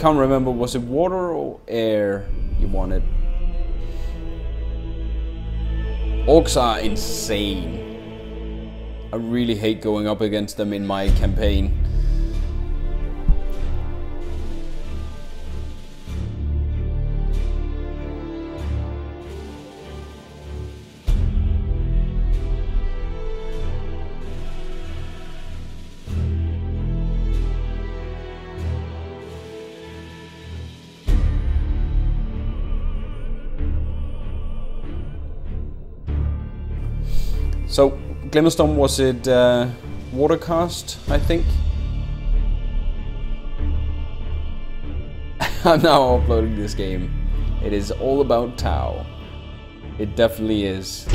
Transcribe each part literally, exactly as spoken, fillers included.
can't remember, was it water or air you wanted? Orks are insane. I really hate going up against them in my campaign. So, Glimmerstorm, was it uh, Watercast, I think? I'm now uploading this game. It is all about Tau. It definitely is.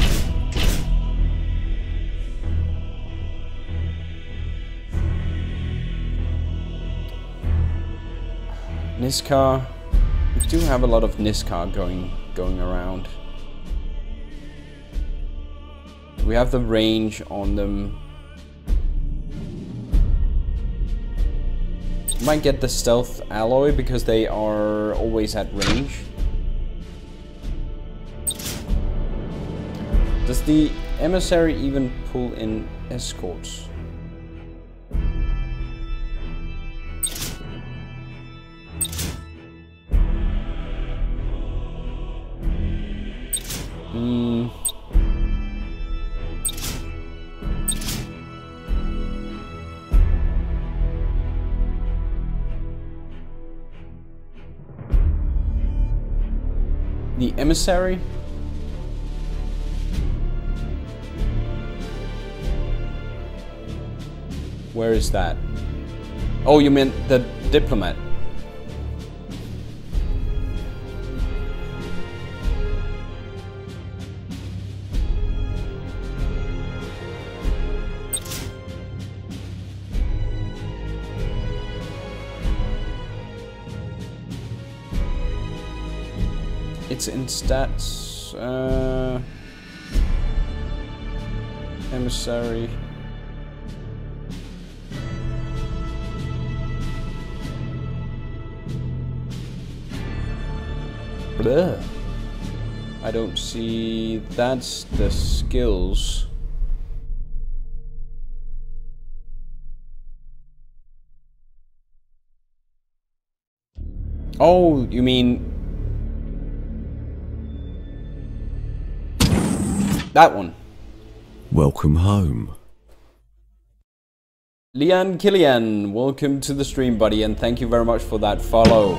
Niskar. We do have a lot of Niskar going, going around. We have the range on them. Might get the stealth alloy because they are always at range. Does the emissary even pull in escorts? Hmm. The emissary? Where is that? Oh, you meant the diplomat. It's in stats, uh, emissary. Bleh. I don't see, that's the skills. Oh, you mean that one. Welcome home. Leanne Killian, welcome to the stream, buddy, and thank you very much for that follow.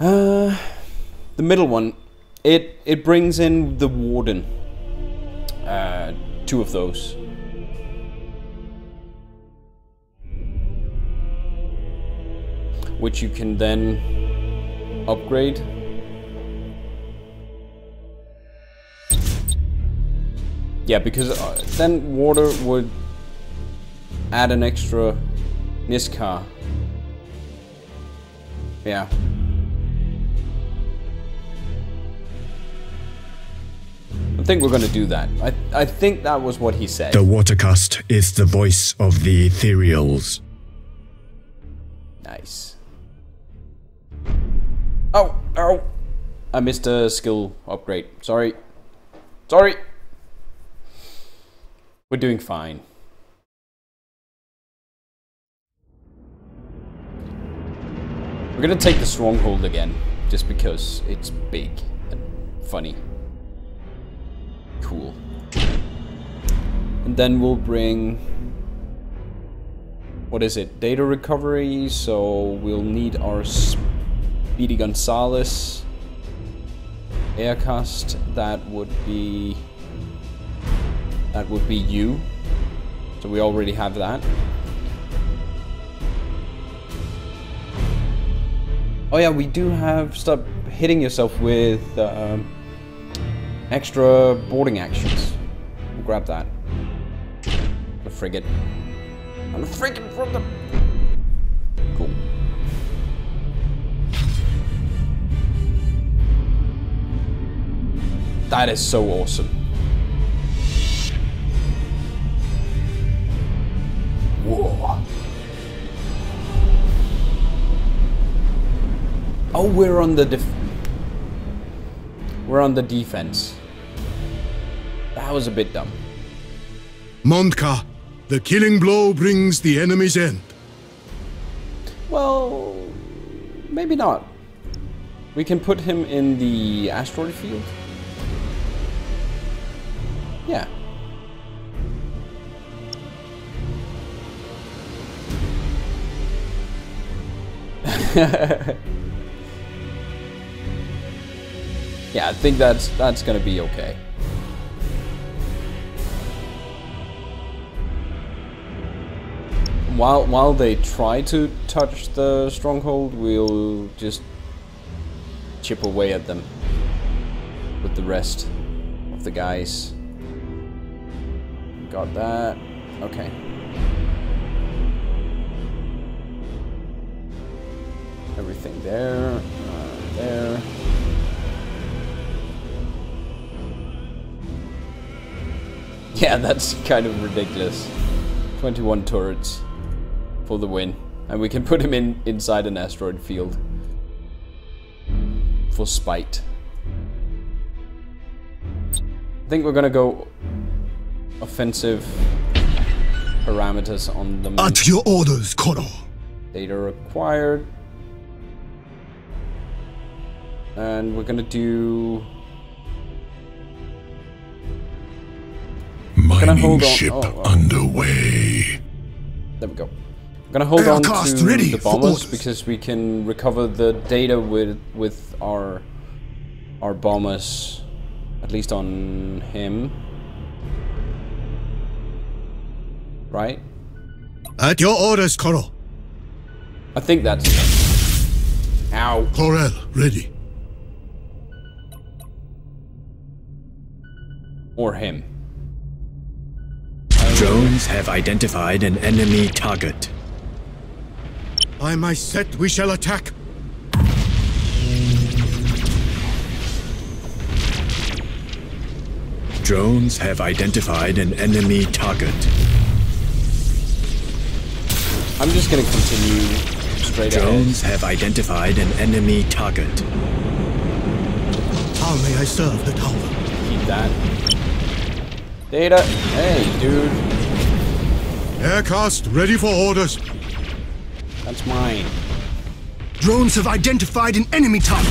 Uh, the middle one, it it brings in the warden. Uh, two of those. Which you can then upgrade. Yeah, because uh, then water would add an extra Niskar. Yeah. I think we're gonna do that. I, I think that was what he said. The Watercast is the voice of the ethereals. Nice. Oh, oh. I missed a skill upgrade. Sorry. Sorry. We're doing fine. We're gonna take the stronghold again, just because it's big and funny. Cool. And then we'll bring... what is it? Data recovery, so we'll need our Speedy Gonzalez. Aircast, that would be... that would be you, so we already have that. Oh yeah, we do have, stop hitting yourself with uh, extra boarding actions. We'll grab that. The frigate. I'm a frigate from the... cool. That is so awesome. Whoa. Oh, we're on the def we're on the defense. That was a bit dumb. Montka, the killing blow brings the enemy's end. Well, maybe not. We can put him in the asteroid field. Yeah. Yeah, I think that's that's gonna be okay. While while they try to touch the stronghold, we'll just chip away at them with the rest of the guys. Got that. Okay. Everything there, uh, there. Yeah, that's kind of ridiculous. twenty-one turrets for the win. And we can put him in inside an asteroid field. For spite. I think we're gonna go offensive parameters on the... At your orders, Coral. Data required. And we're gonna do... Mining ship oh, oh. underway. There we go. I'm gonna hold Aircast on to the bombers because we can recover the data with with our our bombers, at least on him. Right? At your orders, Coral. I think that's it. Ow. Coral, ready. Or him. Drones have identified an enemy target. By my set, we shall attack. Drones have identified an enemy target. I'm just going to continue straight ahead. Drones have identified an enemy target. How may I serve the Tau'va? Keep that. Data, hey dude. Aircast ready for orders. That's mine. Drones have identified an enemy target.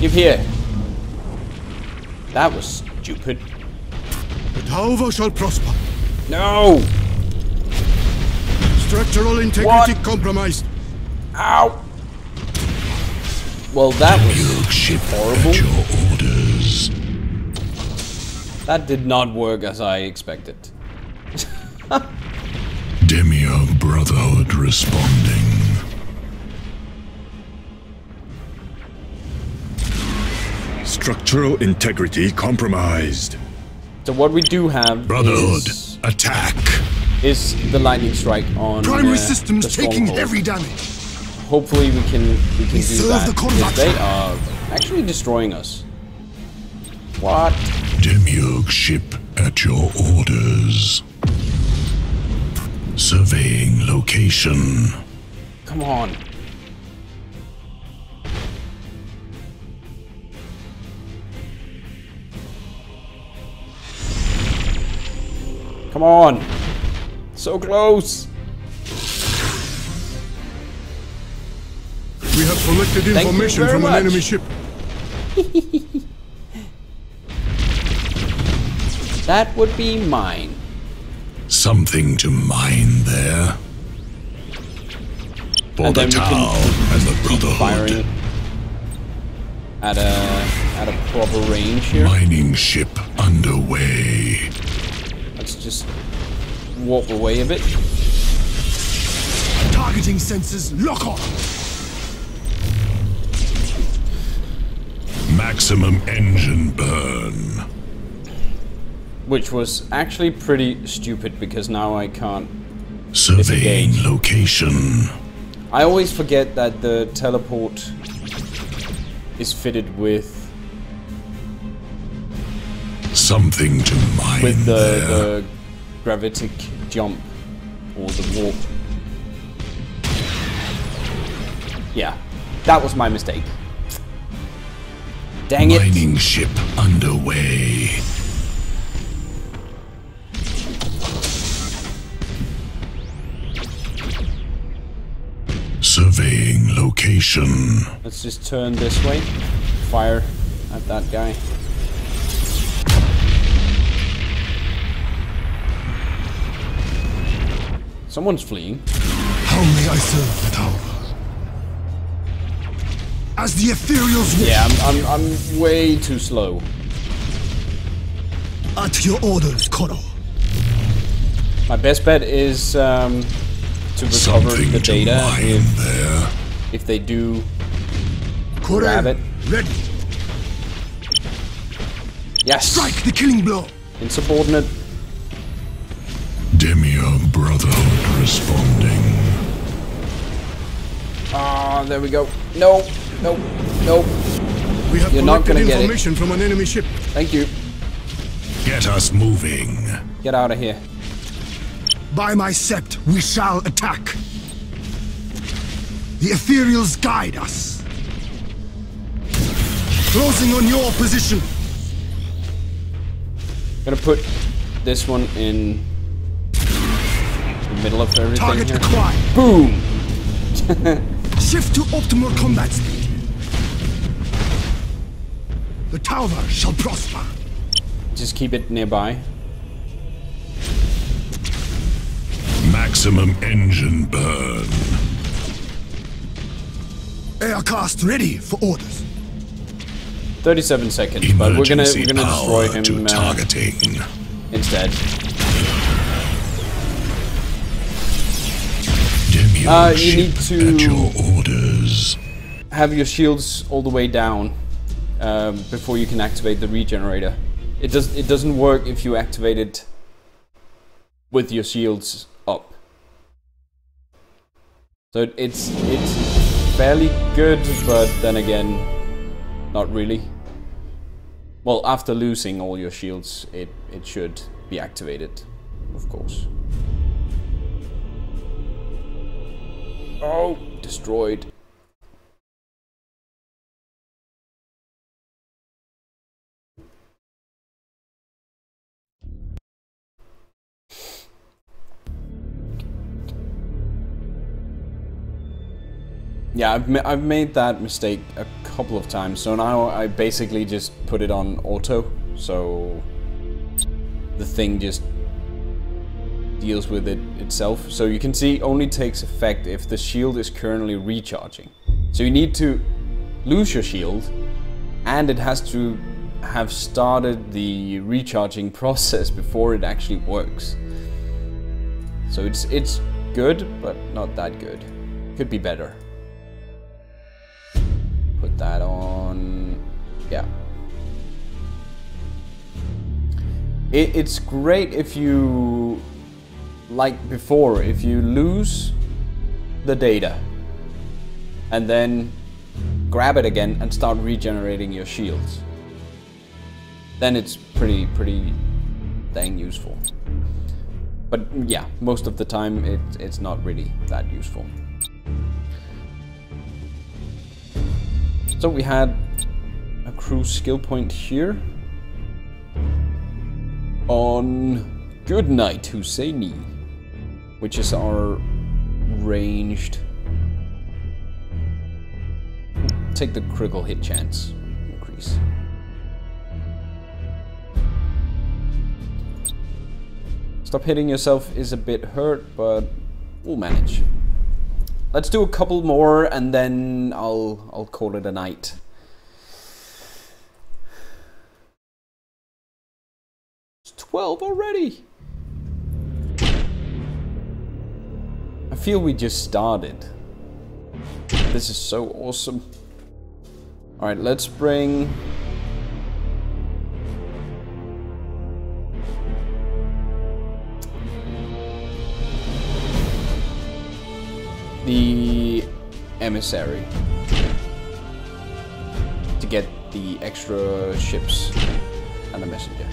Give here. That was stupid. The Tau'va shall prosper. No. Structural integrity what? compromised. Ow. Well, that was ship horrible. Your orders. That did not work as I expected. Demio Brotherhood responding. Structural integrity compromised. So what we do have Brotherhood is, attack. Is the lightning strike on primary uh, systems the taking heavy damage. Hopefully we can we can we do that. The they are actually destroying us. What? Demiurge ship at your orders. Surveying location. Come on. Come on. So close. We have collected information from an enemy ship. That would be mine. Something to mine there. For the Tau and the Brotherhood. At a at a proper range here. Mining ship underway. Let's just walk away a bit. Targeting sensors lock on. Maximum engine burn. Which was actually pretty stupid because now I can't surveying disengage. Location. I always forget that the teleport is fitted with something to mine with the, the gravitic jump or the warp Yeah, that was my mistake. Dang it. Mining ship underway. Surveying location. Let's just turn this way. Fire at that guy. Someone's fleeing. How may I serve the Tau? As the Ethereals wish. Yeah, I'm, I'm, I'm way too slow. At your orders, Coral. My best bet is um, to recover Something the data if, there. if they do Coral, grab it. Ready. Yes. Strike the killing blow. Insubordinate. Demio Brotherhood responding. Ah, there we go. No, no, no. We have You're not gonna get information it. from an enemy ship. Thank you. Get us moving. Get out of here. By my sept, we shall attack. The Ethereals guide us. Closing on your position. Gonna put this one in the middle of everything. Target acquired. Boom. Shift to optimal combat speed. The Tau'va shall prosper. Just keep it nearby. Maximum engine burn. Aircast ready for orders. Thirty-seven seconds, Emergency but we're gonna we're gonna destroy him to targeting. Uh, instead. Uh, you need to at your orders. have your shields all the way down um, before you can activate the regenerator. It does. It doesn't work if you activate it with your shields up. So it's it's fairly good, but then again, not really. Well, after losing all your shields, it it should be activated, of course. Oh, destroyed. Yeah, I've, ma I've made that mistake a couple of times, so now I basically just put it on auto, so the thing just deals with it itself. So you can see only takes effect if the shield is currently recharging. So you need to lose your shield and it has to have started the recharging process before it actually works. So it's it's good, but not that good. Could be better. Put that on. Yeah. It, it's great if you like before, if you lose the data and then grab it again and start regenerating your shields, then it's pretty pretty dang useful. But yeah, most of the time it, it's not really that useful. So we had a crew skill point here on Good Night Husseini, which is our ranged. Take the critical hit chance increase. Stop hitting yourself is a bit hurt, but we'll manage. Let's do a couple more and then I'll I'll call it a night. It's twelve already. I feel we just started. This is so awesome. Alright, let's bring... the emissary. To get the extra ships and a messenger.